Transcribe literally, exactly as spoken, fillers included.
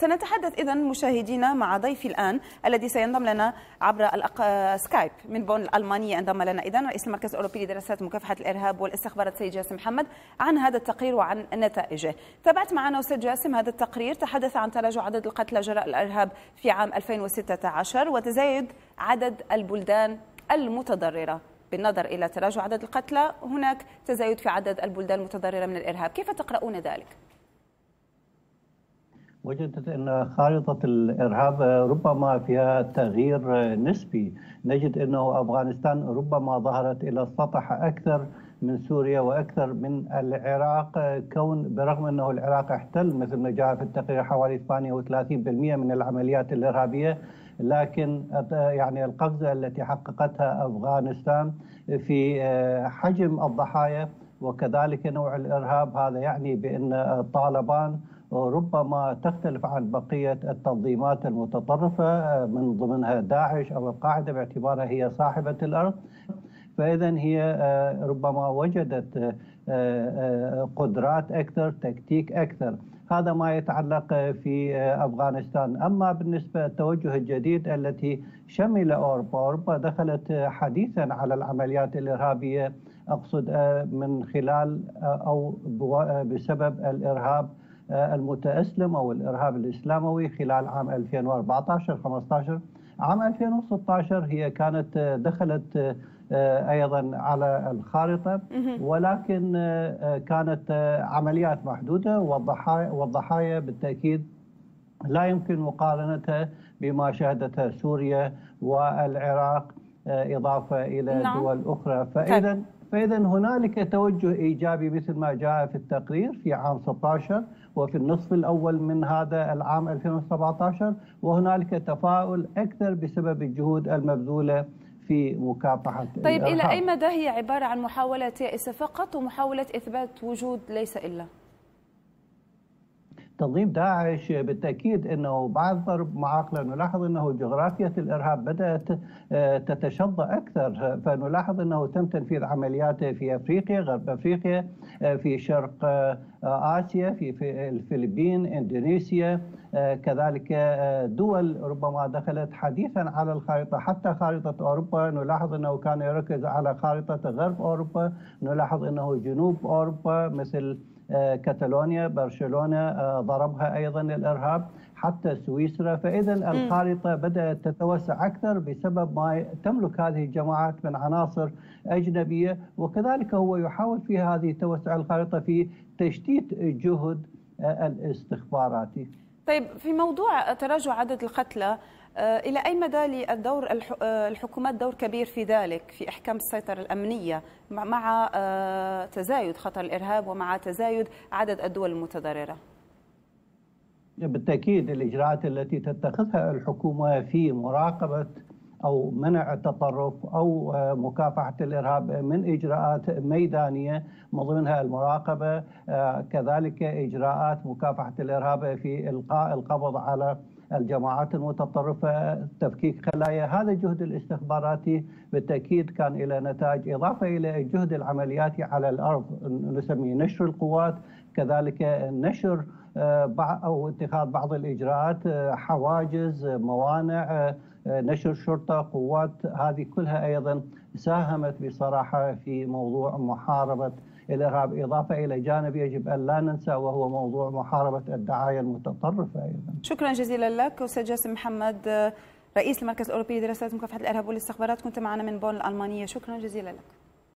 سنتحدث إذن مشاهدينا مع ضيفي الآن الذي سينضم لنا عبر سكايب من بون الألمانية. انضم لنا إذن رئيس المركز الأوروبي لدراسات مكافحة الإرهاب والاستخبارات سيد جاسم محمد عن هذا التقرير وعن نتائجه. تابعت معنا أستاذ جاسم هذا التقرير، تحدث عن تراجع عدد القتلى جراء الإرهاب في عام ألفين وستة عشر وتزايد عدد البلدان المتضررة. بالنظر إلى تراجع عدد القتلى هناك تزايد في عدد البلدان المتضررة من الإرهاب، كيف تقرؤون ذلك؟ وجدت أن خارطة الإرهاب ربما فيها تغيير نسبي، نجد أنه أفغانستان ربما ظهرت إلى السطح أكثر من سوريا وأكثر من العراق، كون برغم أنه العراق احتل مثل ما جاء في التقرير حوالي ثمانية وثلاثين بالمئة من العمليات الإرهابية، لكن يعني القفزة التي حققتها أفغانستان في حجم الضحايا وكذلك نوع الإرهاب هذا يعني بأن طالبان ربما تختلف عن بقية التنظيمات المتطرفة من ضمنها داعش أو القاعدة باعتبارها هي صاحبة الأرض، فإذا هي ربما وجدت قدرات أكثر، تكتيك أكثر. هذا ما يتعلق في أفغانستان. أما بالنسبة للتوجه الجديد التي شمل أوروبا، أوروبا دخلت حديثا على العمليات الإرهابية، أقصد من خلال أو بسبب الإرهاب المتأسلم أو الإرهاب الإسلاموي خلال عام ألفين وأربعة عشر خمسة عشر. عام ألفين وستة عشر هي كانت دخلت أيضا على الخارطة، ولكن كانت عمليات محدودة والضحايا, والضحايا بالتأكيد لا يمكن مقارنتها بما شهدتها سوريا والعراق إضافة إلى دول أخرى. فإذا فإذا هنالك توجه إيجابي مثل ما جاء في التقرير في عام ستة عشر وفي النصف الأول من هذا العام ألفين وسبعة عشر، وهنالك تفاؤل أكثر بسبب الجهود المبذولة في مكافحة. طيب الإرهاب. إلى أي مدى هي عبارة عن محاولة يائسة فقط ومحاولة إثبات وجود ليس إلا؟ تنظيم داعش بالتأكيد أنه بعد ضرب معاقلة نلاحظ أنه جغرافية الإرهاب بدأت تتشظى أكثر، فنلاحظ أنه تم تنفيذ عملياته في أفريقيا، غرب أفريقيا، في شرق آسيا، في الفلبين، إندونيسيا، كذلك دول ربما دخلت حديثا على الخارطة. حتى خارطة أوروبا نلاحظ أنه كان يركز على خارطة غرب أوروبا، نلاحظ أنه جنوب أوروبا مثل كاتالونيا، برشلونة ضربها أيضا الإرهاب، حتى سويسرا. فإذا الخارطة بدأت تتوسع أكثر بسبب ما تملك هذه الجماعات من عناصر أجنبية، وكذلك هو يحاول في هذه توسع الخارطة في تشتيت الجهد الاستخباراتي. طيب في موضوع تراجع عدد القتلى، إلى أي مدى للدور الحكومات دور كبير في ذلك في إحكام السيطرة الأمنية مع تزايد خطر الإرهاب ومع تزايد عدد الدول المتضررة؟ بالتأكيد الإجراءات التي تتخذها الحكومة في مراقبة أو منع التطرف أو مكافحة الإرهاب من إجراءات ميدانية من ضمنها المراقبة، كذلك إجراءات مكافحة الإرهاب في إلقاء القبض على الجماعات المتطرفة، تفكيك خلايا. هذا الجهد الاستخباراتي بالتأكيد كان إلى نتائج، إضافة إلى الجهد العملياتي على الأرض نسميه نشر القوات، كذلك نشر أو اتخاذ بعض الإجراءات، حواجز، موانع، نشر شرطة، قوات، هذه كلها أيضا ساهمت بصراحة في موضوع محاربة الإرهاب، إضافة إلى جانب يجب أن لا ننسى وهو موضوع محاربة الدعاية المتطرفة أيضا. شكرا جزيلا لك أستاذ جاسم محمد رئيس المركز الأوروبي لدراسات مكافحة الإرهاب والاستخبارات، كنت معنا من بون الألمانية، شكرا جزيلا لك.